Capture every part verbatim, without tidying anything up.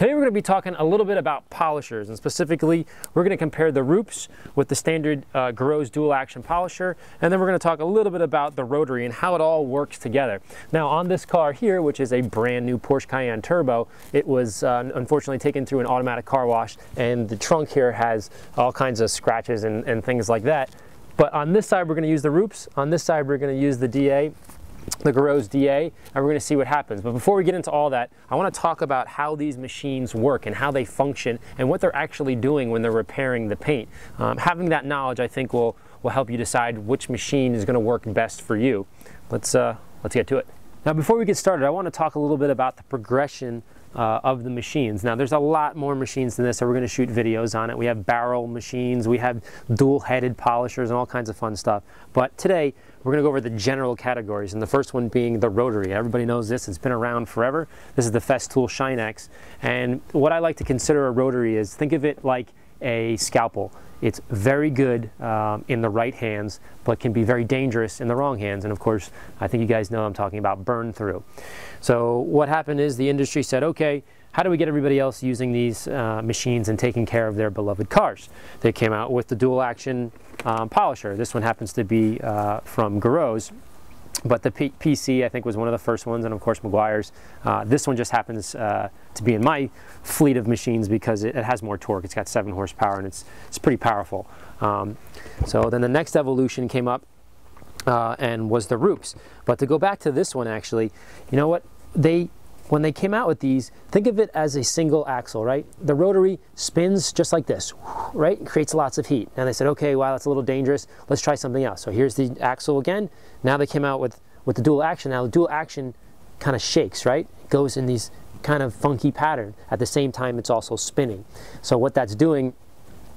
Today we're going to be talking a little bit about polishers, and specifically we're going to compare the Rupes with the standard uh, Griots dual action polisher, and then we're going to talk a little bit about the rotary and how it all works together. Now on this car here, which is a brand new Porsche Cayenne Turbo, it was uh, unfortunately taken through an automatic car wash, and the trunk here has all kinds of scratches and, and things like that. But on this side we're going to use the Rupes, on this side we're going to use the D A, the Griots D A, and we're going to see what happens. But before we get into all that, I want to talk about how these machines work and how they function and what they're actually doing when they're repairing the paint. Um, having that knowledge, I think, will will help you decide which machine is going to work best for you. Let's uh, let's get to it. Now, before we get started, I want to talk a little bit about the progression Uh, of the machines. Now there's a lot more machines than this, so we're going to shoot videos on it. We have barrel machines, we have dual-headed polishers and all kinds of fun stuff. But today we're going to go over the general categories, and the first one being the rotary. Everybody knows this, it's been around forever. This is the Festool ShineX, and what I like to consider a rotary is, think of it like a scalpel. It's very good um, in the right hands, but can be very dangerous in the wrong hands. And of course, I think you guys know I'm talking about burn through. So what happened is the industry said, okay, how do we get everybody else using these uh, machines and taking care of their beloved cars? They came out with the dual action um, polisher. This one happens to be uh, from Griots, but the P PC I think was one of the first ones, and of course Meguiar's. Uh, this one just happens uh, to be in my fleet of machines because it, it has more torque. It's got seven horsepower and it's it's pretty powerful. Um, so then the next evolution came up uh, and was the Rupes. But to go back to this one, actually, you know what, they when they came out with these, think of it as a single axle, right? The rotary spins just like this, right? It creates lots of heat. And they said, okay, wow, that's a little dangerous. Let's try something else. So here's the axle again. Now they came out with, with the dual action. Now the dual action kind of shakes, right? It goes in these kind of funky pattern. At the same time, it's also spinning. So what that's doing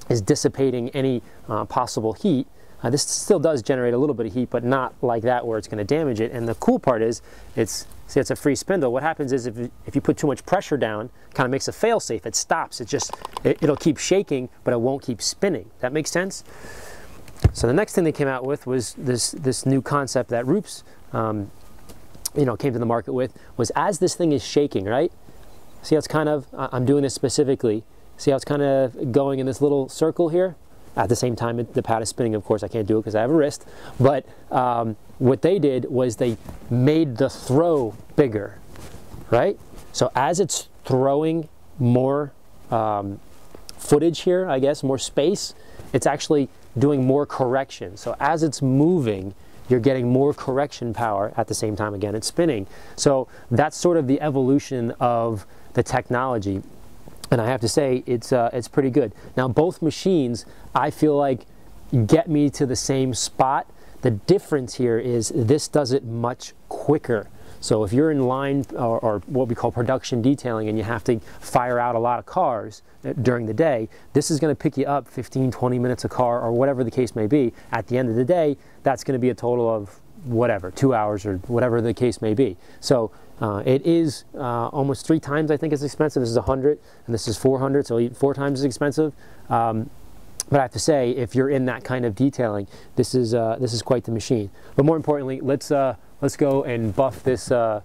is dissipating any uh, possible heat. Uh, this still does generate a little bit of heat, but not like that where it's going to damage it. And the cool part is, it's see, it's a free spindle. What happens is if, if you put too much pressure down, kind of makes a fail-safe. It stops. It just, it, it'll keep shaking, but it won't keep spinning. That makes sense? So the next thing they came out with was this, this new concept that Rupes, um, you know, came to the market with, was as this thing is shaking, right? See how it's kind of, I'm doing this specifically, see how it's kind of going in this little circle here? At the same time, the pad is spinning, of course. I can't do it because I have a wrist. But um, what they did was they made the throw bigger, right? So as it's throwing more um, footage here, I guess, more space, it's actually doing more correction. So as it's moving, you're getting more correction power. At the same time, again, it's spinning. So that's sort of the evolution of the technology. And I have to say, it's, uh, it's pretty good. Now, both machines, I feel like, get me to the same spot. The difference here is this does it much quicker. So if you're in line, or, or what we call production detailing, and you have to fire out a lot of cars during the day, this is going to pick you up fifteen, twenty minutes a car, or whatever the case may be. At the end of the day, that's going to be a total of whatever, two hours or whatever the case may be. So uh, it is uh, almost three times, I think, as expensive. This is one hundred and this is four hundred, so four times as expensive. Um, but I have to say, if you're in that kind of detailing, this is uh, this is quite the machine. But more importantly, let's uh, let's go and buff this uh,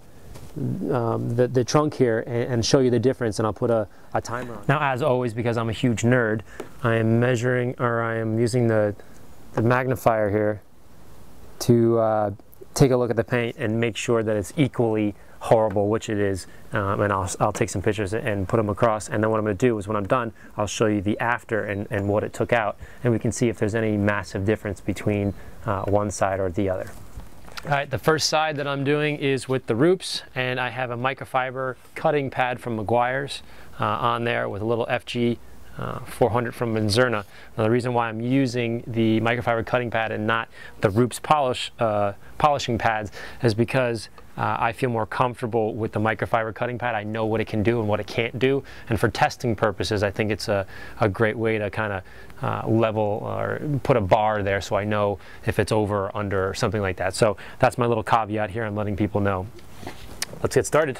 um, the, the trunk here and, and show you the difference, and I'll put a, a timer on. Now, as always, because I'm a huge nerd, I am measuring, or I am using the, the magnifier here to uh, take a look at the paint and make sure that it's equally horrible, which it is, um, and I'll, I'll take some pictures and put them across, and then what I'm going to do is when I'm done, I'll show you the after and, and what it took out, and we can see if there's any massive difference between uh, one side or the other. All right, the first side that I'm doing is with the Rupes, and I have a microfiber cutting pad from Meguiar's uh, on there with a little F G Uh, four hundred from Menzerna. Now the reason why I'm using the microfiber cutting pad and not the Rupes polish, uh, polishing pads is because uh, I feel more comfortable with the microfiber cutting pad. I know what it can do and what it can't do, and for testing purposes I think it's a, a great way to kind of uh, level or put a bar there so I know if it's over or under or something like that. So that's my little caveat here. I'm letting people know. Let's get started.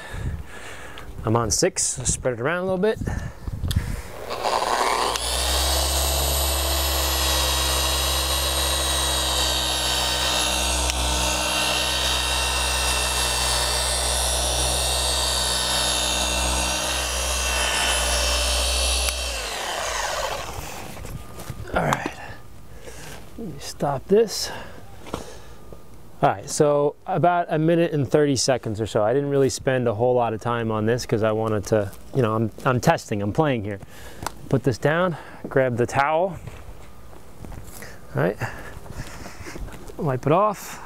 I'm on six, spread it around a little bit. stop this. All right, so about a minute and thirty seconds or so. I didn't really spend a whole lot of time on this because I wanted to, you know, I'm, I'm testing, I'm playing here. Put this down, grab the towel. All right, wipe it off.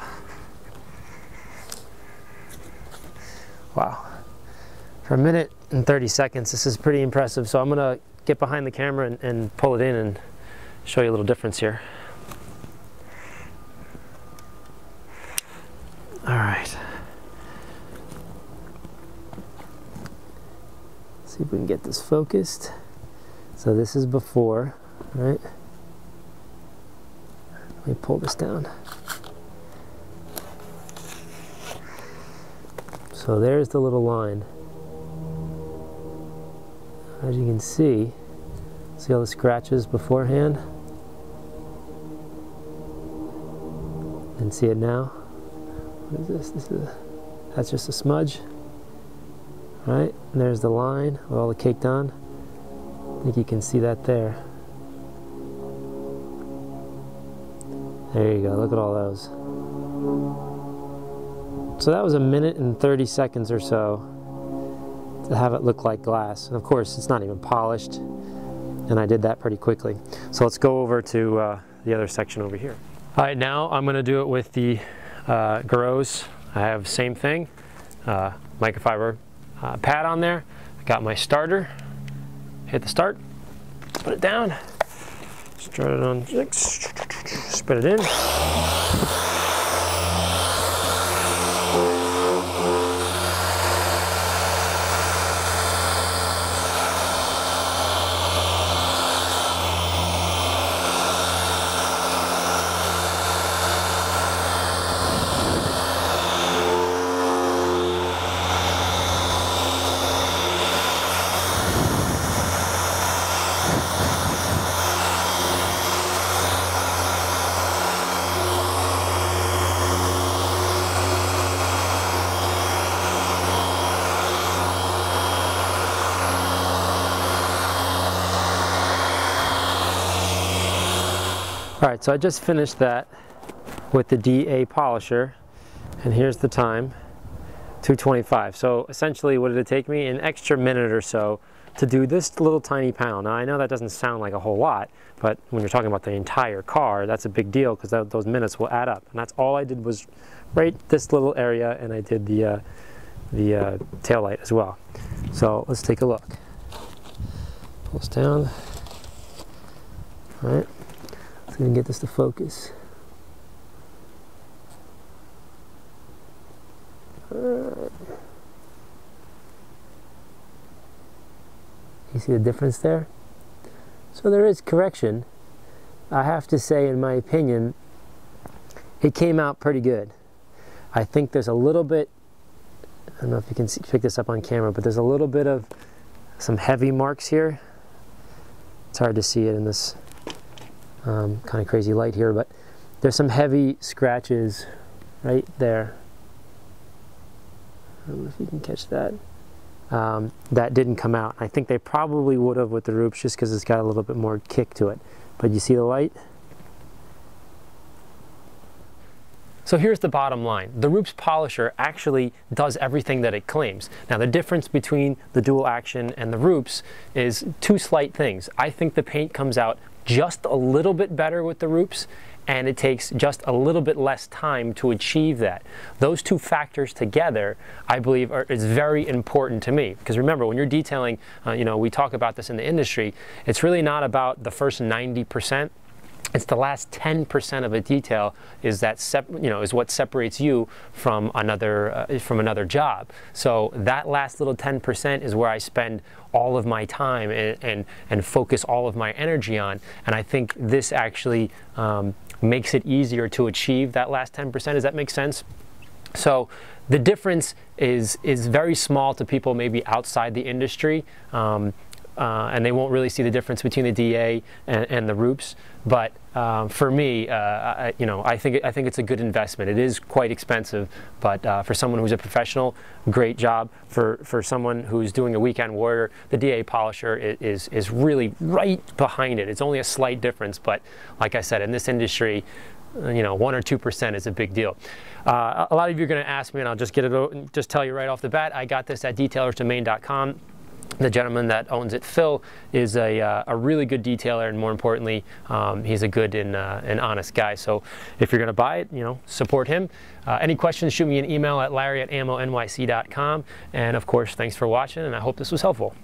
Wow, for a minute and thirty seconds, this is pretty impressive. So I'm gonna get behind the camera and, and pull it in and show you a little difference here. All right. See if we can get this focused. So this is before, right? Let me pull this down. So there's the little line. As you can see, see all the scratches beforehand? And see it now? What is this? This is a, that's just a smudge, right? And there's the line with all the caked on. I think you can see that there. There you go. Look at all those. So that was a minute and thirty seconds or so to have it look like glass. And of course, it's not even polished. And I did that pretty quickly. So let's go over to uh, the other section over here. All right, now I'm going to do it with the Uh, Griots. I have same thing, uh, microfiber uh, pad on there. I got my starter, hit the start, put it down, start it on six, spit it in. All right, so I just finished that with the D A polisher, and here's the time, two twenty-five. So essentially, what did it take me? An extra minute or so to do this little tiny pound. Now, I know that doesn't sound like a whole lot, but when you're talking about the entire car, that's a big deal because those minutes will add up. And that's all I did was right this little area, and I did the, uh, the uh, taillight as well. So let's take a look. Pull this down. All right. So we can get this to focus. You see the difference there? So there is correction. I have to say, in my opinion, it came out pretty good. I think there's a little bit, I don't know if you can see, pick this up on camera, but there's a little bit of some heavy marks here. It's hard to see it in this Um, kind of crazy light here, but there's some heavy scratches right there. I don't know if you can catch that. Um, that didn't come out. I think they probably would have with the Rupes just because it's got a little bit more kick to it. But you see the light? So here's the bottom line. The Rupes polisher actually does everything that it claims. Now the difference between the dual action and the Rupes is two slight things. I think the paint comes out just a little bit better with the Rupes, and it takes just a little bit less time to achieve that. Those two factors together, I believe, are, is very important to me. Because remember, when you're detailing, uh, you know, we talk about this in the industry, it's really not about the first ninety percent. It's the last ten percent of a detail is that sep you know is what separates you from another uh, from another job. So that last little ten percent is where I spend all of my time and and, and focus all of my energy on. And I think this actually um, makes it easier to achieve that last ten percent. Does that make sense? So the difference is is very small to people maybe outside the industry. Um, Uh, and they won't really see the difference between the D A and, and the Rupes, but um, for me, uh, I, you know, I think I think it's a good investment. It is quite expensive, but uh, for someone who's a professional, great job. For for someone who's doing a weekend warrior, the D A polisher is, is is really right behind it. It's only a slight difference, but like I said, in this industry, you know, one or two percent is a big deal. Uh, a lot of you are going to ask me, and I'll just get it, just tell you right off the bat. I got this at detailers to main dot com. The gentleman that owns it, Phil, is a, uh, a really good detailer, and more importantly, um, he's a good and, uh, and honest guy. So if you're going to buy it, you know, support him. Uh, any questions, shoot me an email at larry at ammo n y c dot com. And of course, thanks for watching, and I hope this was helpful.